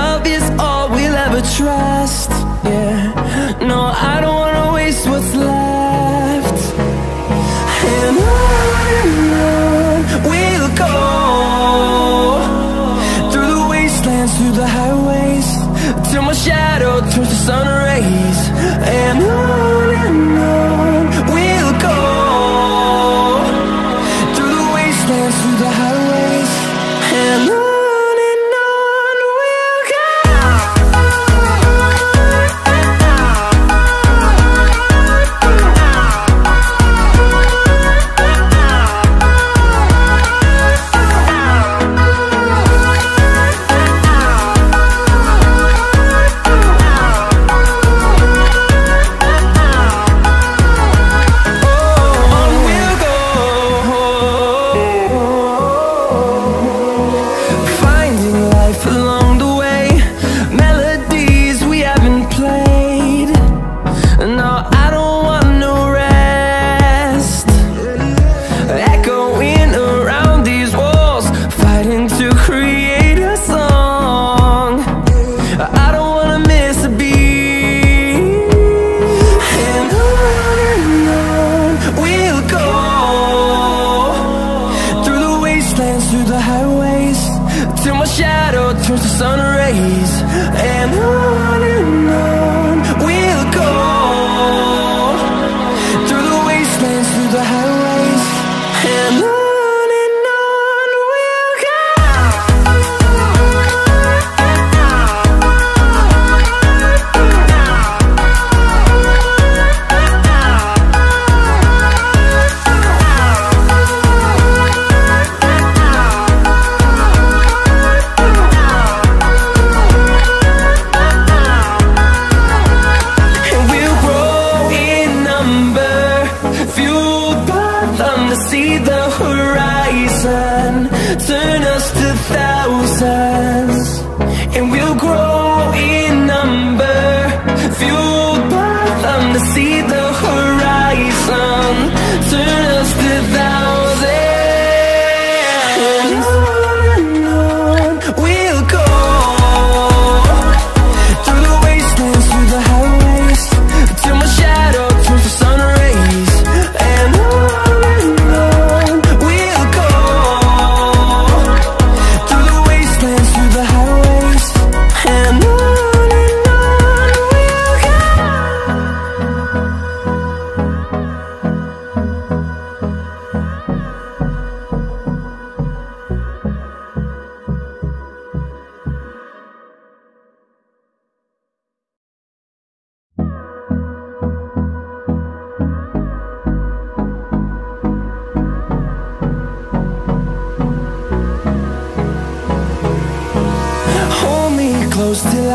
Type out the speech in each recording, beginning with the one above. love is all we'll ever trust. Yeah, no, I don't wanna waste what's left. And on we'll go, through the wastelands, through the highways, till my shadow turns to sun rays. And on we'll go, through the wastelands, through the highways, and on. Through the highways, till my shadow turns to sun rays. And on we'll go, through the wastelands, through the highways, and on. See the horizon, turn us to thousands, and we'll grow in number, fueled by them. To see the horizon, turn us to thousands, and on we'll go, through the wastelands, through the highways, till my shadow turns to sun rays. And close till I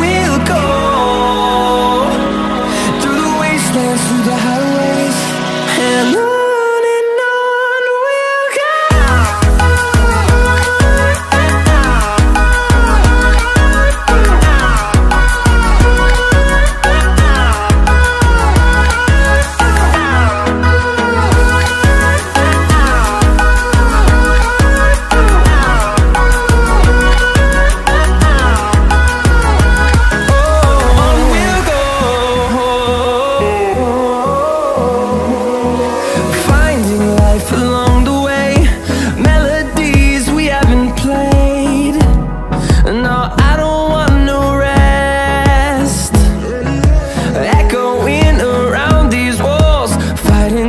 we'll go, through the wastelands, through the highways, and on.